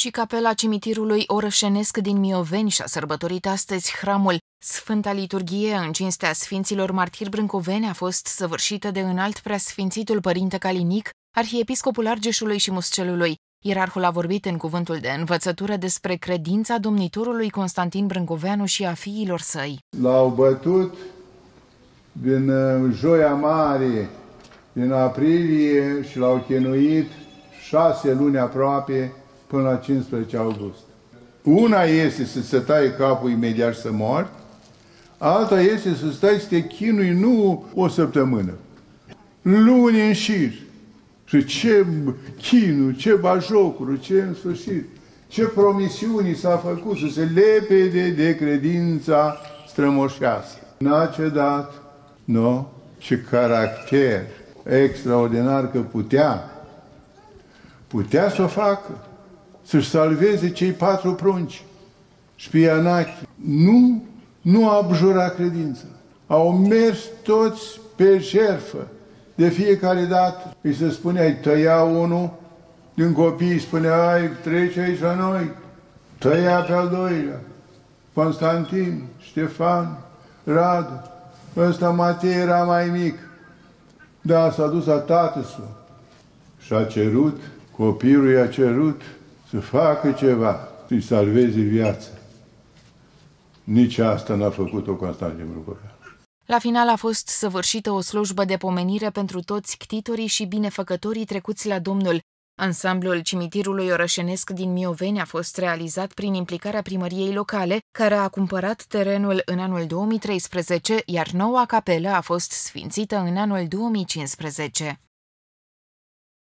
Și capela cimitirului orășenesc din Mioveni și-a sărbătorit astăzi hramul. Sfânta liturghie în cinstea sfinților martiri brâncoveni a fost săvârșită de înalt preasfințitul părinte Calinic, arhiepiscopul Argeșului și Muscelului. Ierarhul a vorbit în cuvântul de învățătură despre credința domnitorului Constantin Brâncoveanu și a fiilor săi. L-au bătut din Joia Mare, din aprilie, și l-au chinuit 6 luni aproape, până la 15 august. Una este să se taie capul imediat și să mori, alta este să stai să te chinui nu o săptămână, luni în șir. Și ce chinuri, ce bajocuri, ce în sfârșit, ce promisiuni s-a făcut să se lepede de credința strămoșească. N-a cedat, nu? Ce caracter extraordinar că putea să o facă. Să-și salveze cei 4 prunci și pe Ianachi. Nu a abjurat credința. Au mers toți pe jertfă. De fiecare dată îi se spune, ai tăia unul din copii, spunea, ai trece aici la noi, tăia pe-al doilea. Constantin, Ștefan, Radu, ăsta Matei era mai mic. Da, s-a dus la tatăsul și a cerut, copilul i-a cerut să facă ceva, să-i salveze viața. Nici asta n-a făcut-o Constantin Brâncoveanu. La final a fost săvârșită o slujbă de pomenire pentru toți ctitorii și binefăcătorii trecuți la Domnul. Ansamblul cimitirului orășenesc din Mioveni a fost realizat prin implicarea primăriei locale, care a cumpărat terenul în anul 2013, iar noua capelă a fost sfințită în anul 2015.